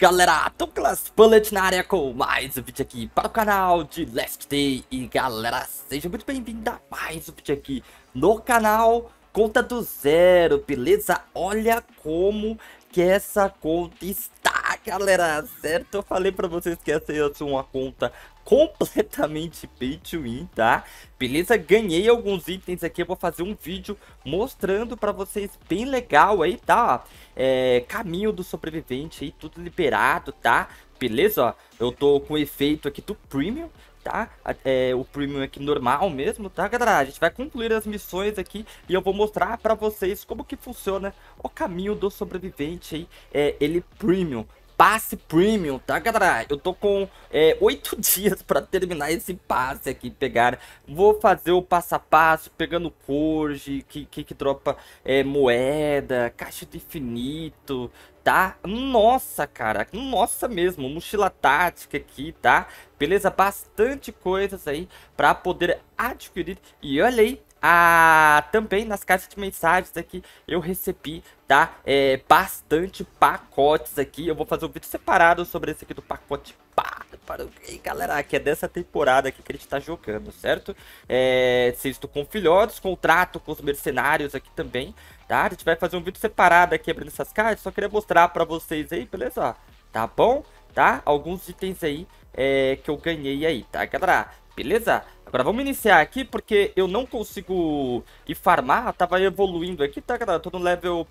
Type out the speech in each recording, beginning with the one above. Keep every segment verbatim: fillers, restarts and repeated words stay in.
galera, Dolglas Bullet na área com mais um vídeo aqui para o canal de Last Day. E galera, seja muito bem-vindo a mais um vídeo aqui no canal Conta do Zero, beleza? Olha como que essa conta está, galera, certo? Eu falei para vocês que essa ia ser uma conta completamente pay to win, tá? Beleza? Ganhei alguns itens aqui, eu vou fazer um vídeo mostrando pra vocês bem legal aí, tá? É, caminho do sobrevivente aí, tudo liberado, tá? Beleza? Ó, eu tô com o efeito aqui do Premium, tá? É, o Premium aqui normal mesmo, tá, galera? A gente vai concluir as missões aqui e eu vou mostrar pra vocês como que funciona o caminho do sobrevivente aí, é, ele Premium. Passe Premium, tá, galera? Eu tô com é, oito dias pra terminar esse passe aqui, pegar. Vou fazer o passo a passo, pegando Corge, que, que, que dropa é, moeda, caixa do infinito, tá? Nossa, cara, nossa mesmo, mochila tática aqui, tá? Beleza? Bastante coisas aí pra poder adquirir. E olha aí. Ah, também nas caixas de mensagens aqui eu recebi, tá, é, bastante pacotes aqui. Eu vou fazer um vídeo separado sobre esse aqui do pacote pá, para o galera, que é dessa temporada aqui que a gente tá jogando, certo? É, sexto com filhotes, contrato com os mercenários aqui também, tá? A gente vai fazer um vídeo separado aqui abrindo essas caixas, só queria mostrar pra vocês aí, beleza? Tá bom? Tá? Alguns itens aí é, que eu ganhei aí, tá, galera? Beleza? Agora vamos iniciar aqui porque eu não consigo ir farmar. Eu tava evoluindo aqui, tá, galera? Eu tô no level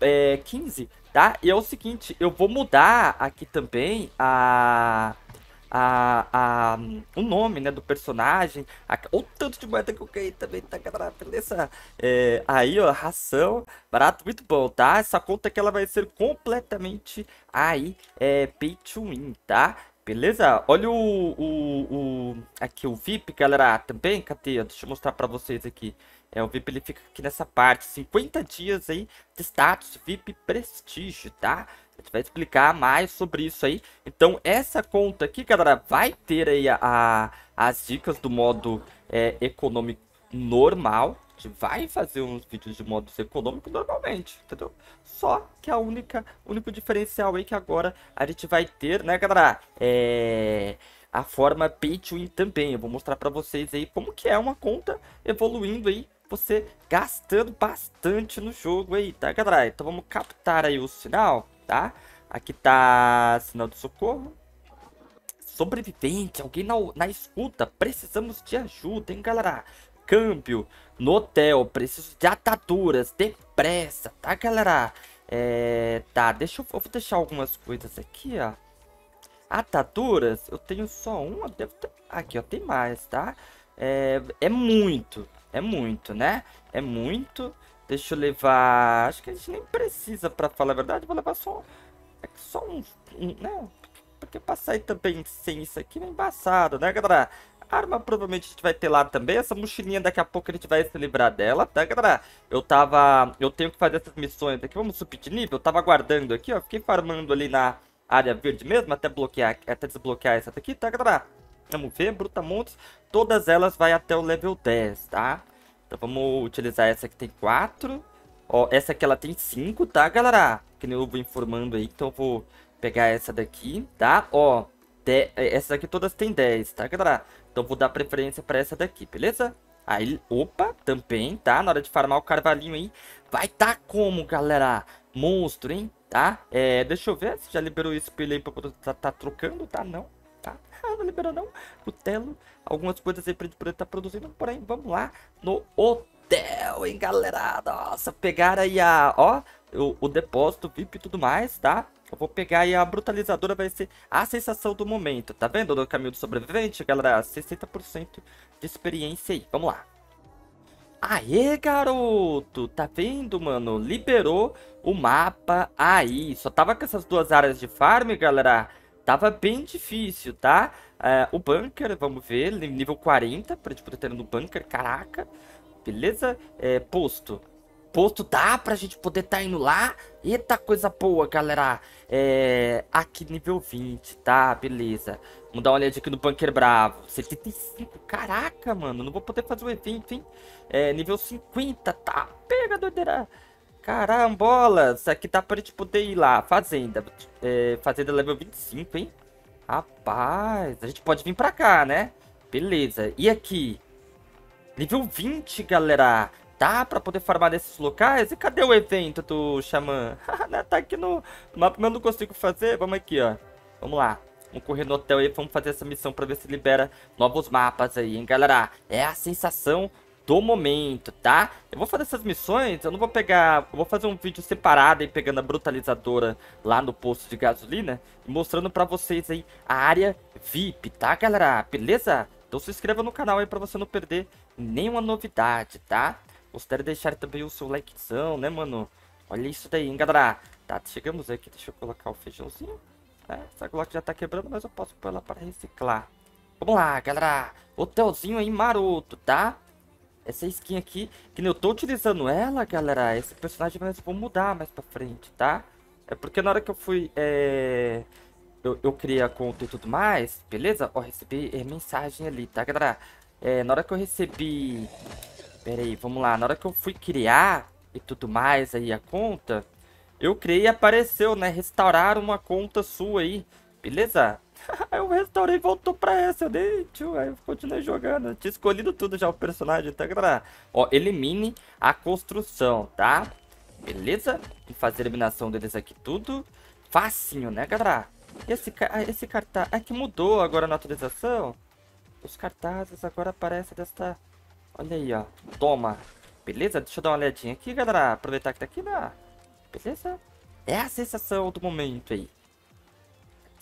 é, quinze, tá? E é o seguinte, eu vou mudar aqui também a... A, a, o nome, né, do personagem, a, o tanto de moeda que eu ganhei também, tá, galera, beleza? É, aí, ó, ração, barato, muito bom, tá? Essa conta aqui, ela vai ser completamente aí, é, pay to win, tá? Beleza? Olha o, o, o aqui o V I P, galera, também, cadê? Deixa eu mostrar pra vocês aqui. É, o V I P ele fica aqui nessa parte, cinquenta dias aí de status V I P prestígio, tá? A gente vai explicar mais sobre isso aí. Então essa conta aqui, galera, vai ter aí a, a, as dicas do modo é, econômico normal. A gente vai fazer uns vídeos de modos econômicos normalmente, entendeu? Só que a única, o único diferencial aí que agora a gente vai ter, né, galera, é... a forma pay to win também. Eu vou mostrar pra vocês aí como que é uma conta evoluindo aí, você gastando bastante no jogo aí, tá, galera? Então vamos captar aí o sinal, tá? Aqui tá sinal de socorro. Sobrevivente, alguém na, na escuta, precisamos de ajuda, hein, galera? Câmbio, no hotel, preciso de ataduras, depressa, tá, galera? É, tá, deixa eu, eu vou deixar algumas coisas aqui, ó. Ataduras, eu tenho só uma, devo ter... aqui, ó, tem mais, tá? É, é muito, é muito, né? É muito, deixa eu levar, acho que a gente nem precisa, pra falar a verdade, vou levar só, só um, um, né? Porque passar aí também sem isso aqui é embaçado, né, galera? Arma provavelmente a gente vai ter lá também, essa mochilinha daqui a pouco a gente vai se livrar dela, tá, galera? Eu tava, eu tenho que fazer essas missões aqui, vamos subir de nível, eu tava aguardando aqui, ó, fiquei farmando ali na... área verde mesmo, até bloquear, até desbloquear essa daqui, tá, galera? Vamos ver, brutamontes, todas elas vai até o level dez, tá? Então vamos utilizar essa que tem quatro, ó, essa aqui ela tem cinco, tá, galera? Que nem eu vou informando aí, então eu vou pegar essa daqui, tá? Ó, de, essa daqui todas tem dez, tá, galera? Então eu vou dar preferência pra essa daqui, beleza? Aí, opa, também, tá? Na hora de farmar o carvalhinho aí, vai tá como, galera? Monstro, hein? Tá? É, deixa eu ver se já liberou o espelho aí pra poder tá, tá trocando, tá? Não, tá? Ah, não liberou não. Cutelo, algumas coisas aí pra gente poder tá produzindo, porém, vamos lá no hotel, hein, galera? Nossa, pegaram aí a, ó, o, o depósito V I P e tudo mais, tá? Eu vou pegar aí a brutalizadora, vai ser a sensação do momento, tá vendo? No caminho do sobrevivente, galera, sessenta por cento de experiência aí, vamos lá. Aê, garoto, tá vendo, mano? Liberou o mapa aí. Só tava com essas duas áreas de farm, galera. Tava bem difícil, tá? É, o bunker, vamos ver, nível quarenta, pra gente poder ter no bunker, caraca. Beleza? É, posto. Posto dá pra gente poder tá indo lá. Eita, coisa boa, galera. É, aqui nível vinte, tá? Beleza. Vamos dar uma olhada aqui no bunker bravo. setenta e cinco, caraca, mano. Não vou poder fazer o evento, hein? É, nível cinquenta, tá? Pega, doideira. Carambola! Isso aqui dá pra gente poder ir lá. Fazenda. É, fazenda level vinte e cinco, hein? Rapaz, a gente pode vir pra cá, né? Beleza. E aqui? Nível vinte, galera. Dá pra poder farmar nesses locais? E cadê o evento do Xamã? Tá aqui no mapa, mas eu não consigo fazer. Vamos aqui, ó. Vamos lá. Vamos correr no hotel aí, vamos fazer essa missão pra ver se libera novos mapas aí, hein, galera? É a sensação do momento, tá? Eu vou fazer essas missões, eu não vou pegar... Eu vou fazer um vídeo separado aí, pegando a brutalizadora lá no posto de gasolina e mostrando pra vocês aí a área V I P, tá, galera? Beleza? Então se inscreva no canal aí pra você não perder nenhuma novidade, tá? Gostaria de deixar também o seu likezão, né, mano? Olha isso daí, hein, galera? Tá, chegamos aqui, deixa eu colocar o feijãozinho. É, essa Glock já tá quebrando, mas eu posso pôr ela para reciclar. Vamos lá, galera. Hotelzinho aí maroto, tá? Essa skin aqui, que eu tô utilizando ela, galera. Esse personagem eu vou mudar mais pra frente, tá? É porque na hora que eu fui, é... Eu, eu criei a conta e tudo mais, beleza? Ó, recebi é, mensagem ali, tá, galera? É, na hora que eu recebi... Pera aí, vamos lá. Na hora que eu fui criar e tudo mais aí a conta... Eu criei e apareceu, né? Restaurar uma conta sua aí. Beleza? Eu restaurei e voltou pra essa. Eu dei, tio. Aí eu continuei jogando. Eu tinha escolhido tudo já o personagem, tá, galera? Ó, elimine a construção, tá? Beleza? Vou fazer a eliminação deles aqui tudo. Facinho, né, galera? E esse, esse cartaz... É que mudou agora na atualização. Os cartazes agora aparecem desta... Olha aí, ó. Toma. Beleza? Deixa eu dar uma olhadinha aqui, galera. Aproveitar que tá aqui na... Beleza? É a sensação do momento aí.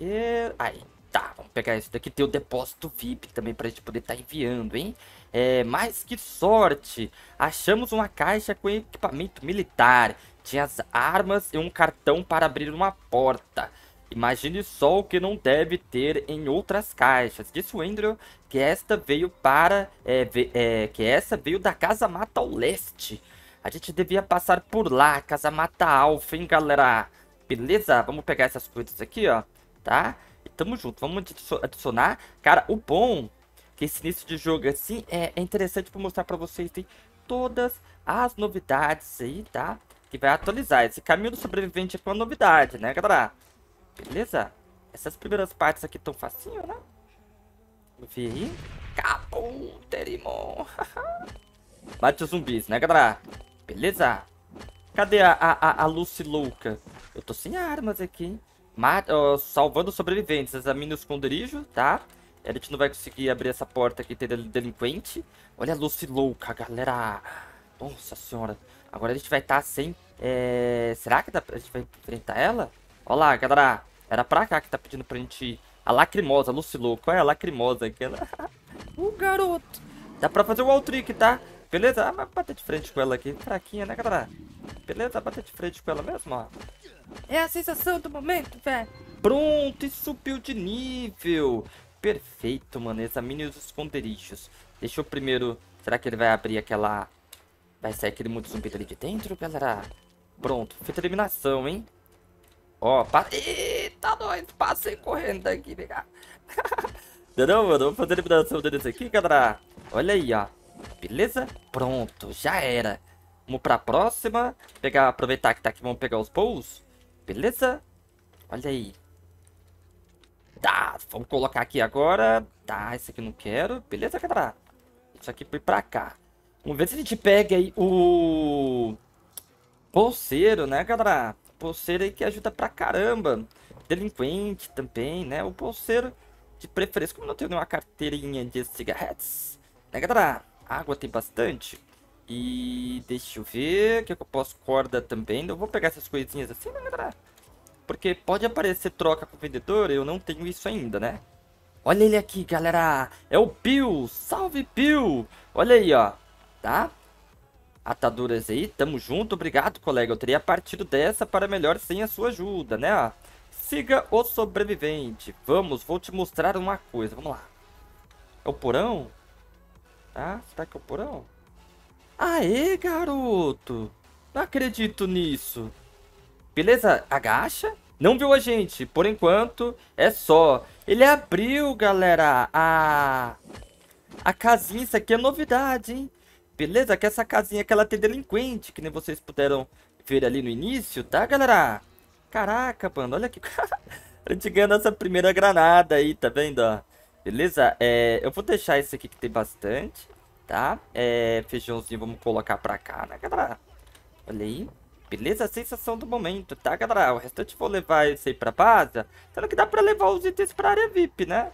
E... Aí, tá. Vamos pegar isso daqui. Tem o depósito V I P também pra gente poder estar tá enviando, hein? É, mas que sorte! Achamos uma caixa com equipamento militar. Tinha as armas e um cartão para abrir uma porta. Imagine só o que não deve ter em outras caixas. Disse o Andrew que esta veio para... É, é, que essa veio da Casa Mata ao Leste. A gente devia passar por lá, Casa Mata Alfa, hein, galera? Beleza? Vamos pegar essas coisas aqui, ó, tá? E tamo junto, vamos adicionar. Cara, o bom que esse início de jogo, assim, é interessante pra mostrar pra vocês, tem todas as novidades aí, tá? Que vai atualizar. Esse caminho do sobrevivente aqui é uma novidade, né, galera? Beleza? Essas primeiras partes aqui tão facinho, né? Vamos ver aí. Capum, Terimon. Bate os zumbis, né, galera? Beleza? Cadê a, a, a Lucy louca? Eu tô sem armas aqui, hein? Mata, ó, salvando sobreviventes. Examine o esconderijo, tá? A gente não vai conseguir abrir essa porta aqui, tem delinquente. Olha a Lucy louca, galera. Nossa senhora. Agora a gente vai estar tá sem... É... Será que dá pra... a gente vai enfrentar ela? Olha lá, galera. Era pra cá que tá pedindo pra gente ir. A lacrimosa, a Lucy louca. Olha a lacrimosa aquela. O garoto. Dá pra fazer o wall trick, tá? Beleza? Ah, mas bater de frente com ela aqui. Fraquinha, né, galera? Beleza? Bater de frente com ela mesmo, ó. É a sensação do momento, velho. Pronto, e subiu de nível. Perfeito, mano. Examine os esconderijos. Deixa eu primeiro... Será que ele vai abrir aquela... Vai sair aquele muito zumbi ali de dentro, galera? Pronto. Feita eliminação, hein? Ó, para... Eita, nós. Passei correndo daqui, ligar. Entendeu, mano? Vamos fazer a eliminação deles aqui, galera. Olha aí, ó. Beleza? Pronto, já era. Vamos pra próxima. Pegar, aproveitar que tá aqui, vamos pegar os bowls. Beleza? Olha aí. Tá, vamos colocar aqui agora. Tá, esse aqui não quero. Beleza, galera? Isso aqui foi pra cá. Vamos ver se a gente pega aí o... Pulseiro, né, galera? Pulseiro aí que ajuda pra caramba. Delinquente também, né? O pulseiro de preferência. Como não tenho nenhuma carteirinha de cigarretes, né, galera? Água tem bastante. E deixa eu ver o que eu posso. Corda também. Eu vou pegar essas coisinhas assim, né, galera? Porque pode aparecer troca com o vendedor. Eu não tenho isso ainda, né? Olha ele aqui, galera. É o Bill. Salve, Bill. Olha aí, ó. Tá? Ataduras aí. Tamo junto. Obrigado, colega. Eu teria partido dessa para melhor sem a sua ajuda, né? Ó. Siga o sobrevivente. Vamos. Vou te mostrar uma coisa. Vamos lá. É o porão? Ah, será que é o porão? Aê, garoto! Não acredito nisso. Beleza, agacha. Não viu a gente. Por enquanto, é só. Ele abriu, galera, a... A casinha. Isso aqui é novidade, hein? Beleza, que essa casinha que ela tem delinquente, que nem vocês puderam feira ali no início, tá, galera? Caraca, panda, olha aqui. A gente ganhou nossa primeira granada aí, tá vendo, ó? Beleza? É, eu vou deixar esse aqui que tem bastante, tá? É, feijãozinho, vamos colocar pra cá, né, galera? Olha aí. Beleza? A sensação do momento, tá, galera? O restante vou levar esse aí pra base. Sendo que dá pra levar os itens pra área V I P, né?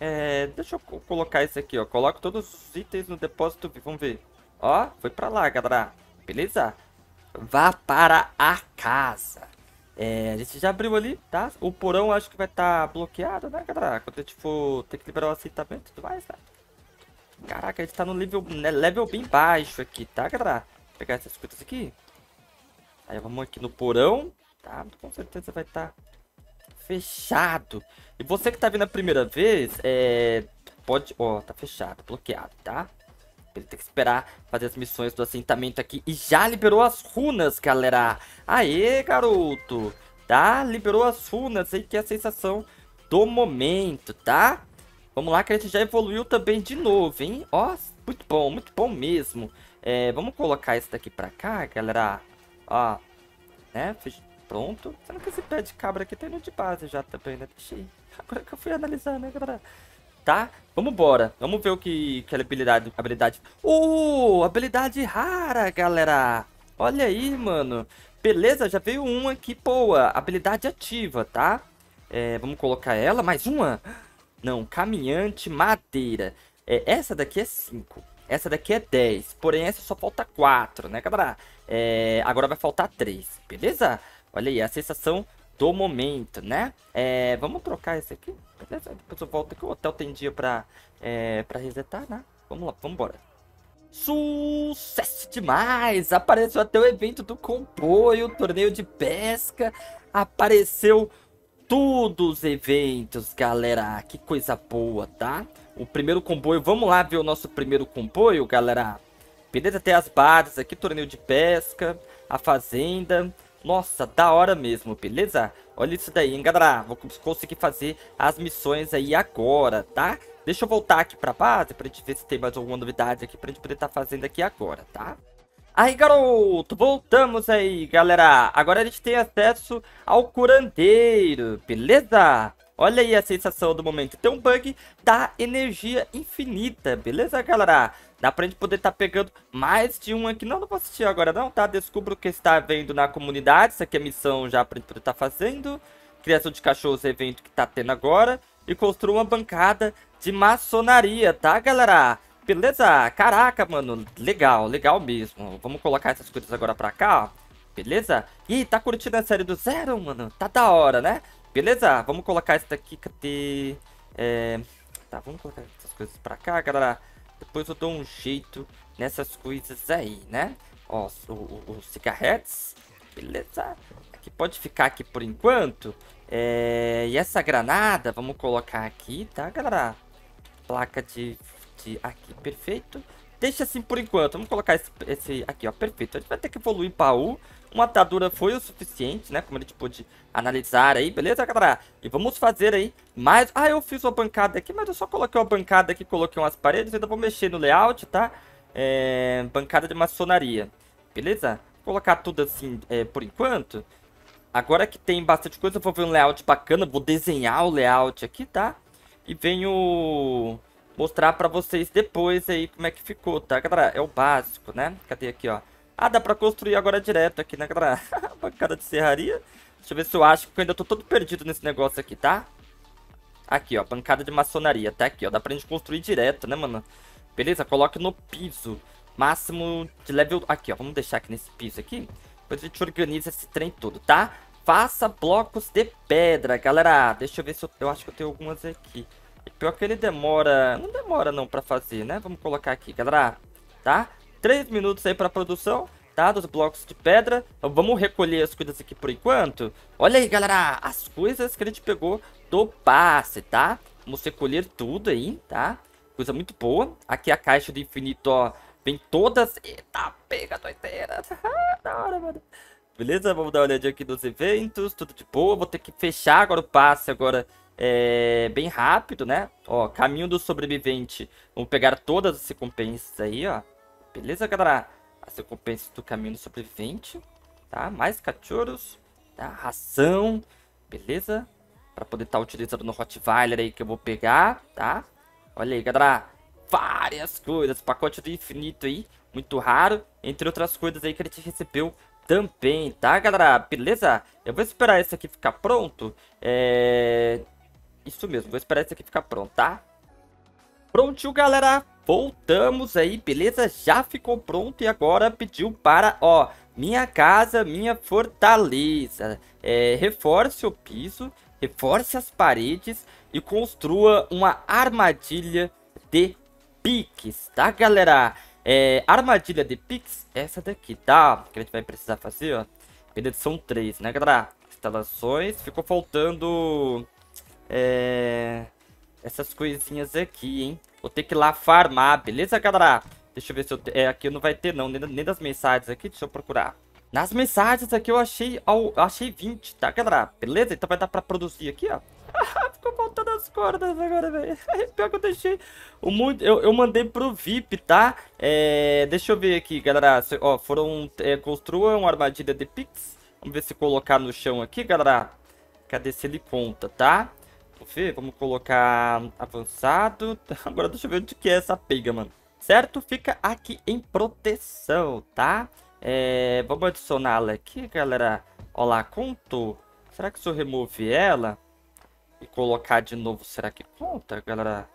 É, deixa eu colocar esse aqui, ó. Coloco todos os itens no depósito V I P. Vamos ver. Ó, foi pra lá, galera. Beleza? Vá para a casa. É, a gente já abriu ali, tá? O porão acho que vai estar tá bloqueado, né, galera? Quando a gente for ter que liberar o assentamento e tudo mais, né? Caraca, a gente tá no nível, né, level bem baixo aqui, tá, galera? Vou pegar essas coisas aqui. Aí vamos aqui no porão, tá? Com certeza vai estar tá fechado. E você que tá vindo a primeira vez, é... pode... Ó, oh, tá fechado, bloqueado, tá? Ele tem que esperar fazer as missões do assentamento aqui. E já liberou as runas, galera. Aê, garoto. Tá? Liberou as runas aí, que é a sensação do momento, tá? Vamos lá, que a gente já evoluiu também de novo, hein? Ó, muito bom, muito bom mesmo. É, vamos colocar esse daqui pra cá, galera. Ó, né? Pronto. Sendo que esse pé de cabra aqui tá indo de base já também, né? Deixa aí. Agora que eu fui analisar, né, galera? Tá? Vamos embora. Vamos ver o que, que é a habilidade... habilidade... Uh! Habilidade rara, galera! Olha aí, mano. Beleza, já veio uma aqui, boa. Habilidade ativa, tá? É, vamos colocar ela. Mais uma? Não, caminhante madeira. É, essa daqui é cinco. Essa daqui é dez. Porém, essa só falta quatro, né, galera? É, agora vai faltar três. Beleza? Olha aí, a sensação... do momento, né? É, vamos trocar esse aqui, beleza? Depois eu volto aqui, o hotel tem dia pra, é, pra resetar, né? Vamos lá, vamos embora. Sucesso demais! Apareceu até o evento do comboio, torneio de pesca. Apareceu todos os eventos, galera. Que coisa boa, tá? O primeiro comboio, vamos lá ver o nosso primeiro comboio, galera. Beleza, até as barras aqui, torneio de pesca, a fazenda... Nossa, da hora mesmo, beleza? Olha isso daí, hein, galera? Vou conseguir fazer as missões aí agora, tá? Deixa eu voltar aqui pra base pra gente ver se tem mais alguma novidade aqui pra gente poder estar fazendo aqui agora, tá? Aí, garoto, voltamos aí, galera. Agora a gente tem acesso ao curandeiro, beleza? Olha aí a sensação do momento. Tem um bug da energia infinita, beleza, galera? Dá pra gente poder estar tá pegando mais de um aqui. Não, não vou assistir agora não, tá? Descubra o que está vendo na comunidade. Isso aqui é missão já pra gente poder estar tá fazendo. Criação de cachorros, evento que tá tendo agora. E construa uma bancada de maçonaria, tá, galera? Beleza? Caraca, mano. Legal, legal mesmo. Vamos colocar essas coisas agora pra cá, ó. Beleza? Ih, tá curtindo a série do Zero, mano? Tá da hora, né? Beleza, vamos colocar isso daqui, cadê? É... Tá, vamos colocar essas coisas pra cá, galera. Depois eu dou um jeito nessas coisas aí, né? Ó, os cigarretes. Beleza. Aqui pode ficar aqui por enquanto. É... E essa granada, vamos colocar aqui, tá, galera? Placa de... de... aqui, perfeito. Deixa assim por enquanto. Vamos colocar esse, esse aqui, ó. Perfeito. A gente vai ter que evoluir baú. Uma atadura foi o suficiente, né? Como a gente pôde analisar aí. Beleza, galera? E vamos fazer aí mais... Ah, eu fiz uma bancada aqui, mas eu só coloquei uma bancada aqui. Coloquei umas paredes. Ainda vou mexer no layout, tá? É... Bancada de maçonaria. Beleza? Vou colocar tudo assim é, por enquanto. Agora que tem bastante coisa, eu vou ver um layout bacana. Vou desenhar o layout aqui, tá? E venho... mostrar pra vocês depois aí como é que ficou, tá, galera? É o básico, né? Cadê aqui, ó? Ah, dá pra construir agora direto aqui, né, galera? Bancada de serraria. Deixa eu ver se eu acho, porque eu ainda tô todo perdido nesse negócio aqui, tá? Aqui, ó. Bancada de maçonaria. Tá aqui, ó. Dá pra gente construir direto, né, mano? Beleza? Coloque no piso. Máximo de level... Aqui, ó. Vamos deixar aqui nesse piso aqui. Depois a gente organiza esse trem todo, tá? Faça blocos de pedra, galera. Deixa eu ver se eu... Eu acho que eu tenho algumas aqui. E pior que ele demora... Não demora não pra fazer, né? Vamos colocar aqui, galera. Tá? Três minutos aí pra produção, tá? Dos blocos de pedra. Então, vamos recolher as coisas aqui por enquanto. Olha aí, galera. As coisas que a gente pegou do passe, tá? Vamos recolher tudo aí, tá? Coisa muito boa. Aqui a caixa do infinito, ó. Vem todas... Eita, pega doideira. Da hora, mano. Beleza? Vamos dar uma olhadinha aqui nos eventos. Tudo de boa. Vou ter que fechar agora o passe agora... É, bem rápido, né? Ó, caminho do sobrevivente. Vamos pegar todas as recompensas aí, ó. Beleza, galera? As recompensas do caminho do sobrevivente. tá? Mais cachorros, tá? Ração, beleza? Para poder estar tá utilizando no Rottweiler aí que eu vou pegar, tá? Olha aí, galera, várias coisas, pacote do infinito aí, muito raro, entre outras coisas aí que a gente recebeu também, tá, galera? Beleza? Eu vou esperar esse aqui ficar pronto, é... isso mesmo, vou esperar esse aqui ficar pronto, tá? Prontinho, galera, voltamos aí, beleza? Já ficou pronto e agora pediu para, ó, minha casa, minha fortaleza. É, reforce o piso, reforce as paredes e construa uma armadilha de Pix, tá, galera? É, armadilha de Pix, essa daqui, tá? Que a gente vai precisar fazer, ó. Beleza, são três, né, galera? Instalações, ficou faltando... É... essas coisinhas aqui, hein? Vou ter que ir lá farmar, beleza, galera? Deixa eu ver se eu... Te... É, aqui não vai ter, não. Nem, nem das mensagens aqui. Deixa eu procurar. Nas mensagens aqui eu achei... Ó, achei vinte, tá, galera? Beleza? Então vai dar pra produzir aqui, ó. Ficou faltando as cordas agora, velho. Pior que eu deixei... O muito... eu, eu mandei pro V I P, tá? É... Deixa eu ver aqui, galera. Se, ó, foram... É, construam uma armadilha de Pix. Vamos ver se colocar no chão aqui, galera. Cadê se ele conta, tá? Ver, vamos colocar avançado. Agora deixa eu ver onde que é essa pega, mano. Certo? Fica aqui em proteção, tá? É, vamos adicioná-la aqui, galera. Ó lá, contou. Será que se eu remover ela e colocar de novo, será que conta, galera?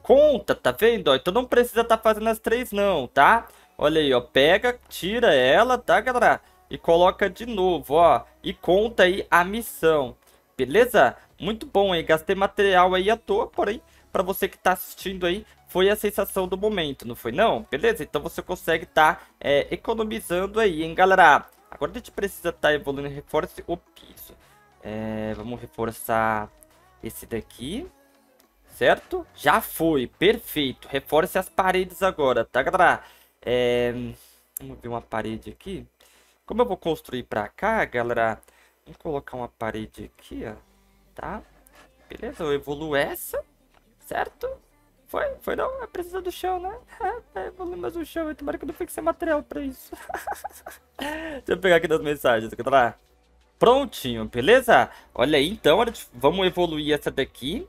Conta, tá vendo? Ó, então não precisa tá fazendo as três não, tá? Olha aí, ó. Pega, tira ela, tá, galera? E coloca de novo, ó. E conta aí a missão. Beleza? Muito bom, hein? Gastei material aí à toa, porém, pra você que tá assistindo aí, foi a sensação do momento, não foi não? Beleza? Então você consegue tá é, economizando aí, hein, galera? Agora a gente precisa tá evoluindo, reforce o piso. É, vamos reforçar esse daqui, certo? Já foi, perfeito. Reforce as paredes agora, tá, galera? É, vamos ver uma parede aqui. Como eu vou construir pra cá, galera... Vamos colocar uma parede aqui, ó, tá? Beleza, eu evoluo essa, certo? Foi? Foi não? É preciso do chão, né? É, evoluo mais o chão, eu tomara que não fique sem material pra isso. Deixa eu pegar aqui das mensagens, tá lá. Prontinho, beleza? Olha aí, então, vamos evoluir essa daqui.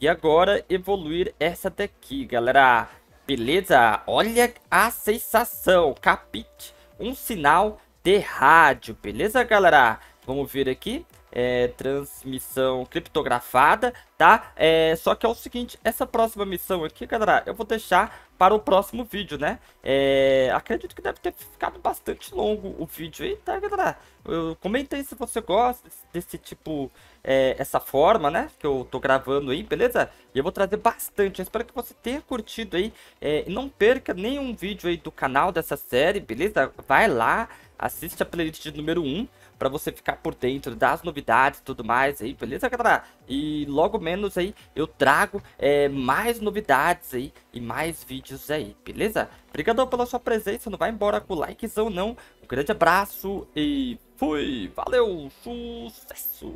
E agora evoluir essa daqui, galera. Beleza? Olha a sensação, capite, um sinal de rádio, beleza, galera? Vamos ver aqui, é, transmissão criptografada, tá? É, só que é o seguinte, essa próxima missão aqui, galera, eu vou deixar para o próximo vídeo, né? É, acredito que deve ter ficado bastante longo o vídeo aí, tá, galera? Eu, comenta aí se você gosta desse, desse tipo, é, essa forma, né? Que eu tô gravando aí, beleza? E eu vou trazer bastante, eu espero que você tenha curtido aí. É, e não perca nenhum vídeo aí do canal dessa série, beleza? Vai lá, assiste a playlist número um. Pra você ficar por dentro das novidades e tudo mais aí, beleza, galera? E logo menos aí eu trago é, mais novidades aí e mais vídeos aí, beleza? Obrigadão pela sua presença, não vai embora com likezão não. Um grande abraço e fui! Valeu! Sucesso!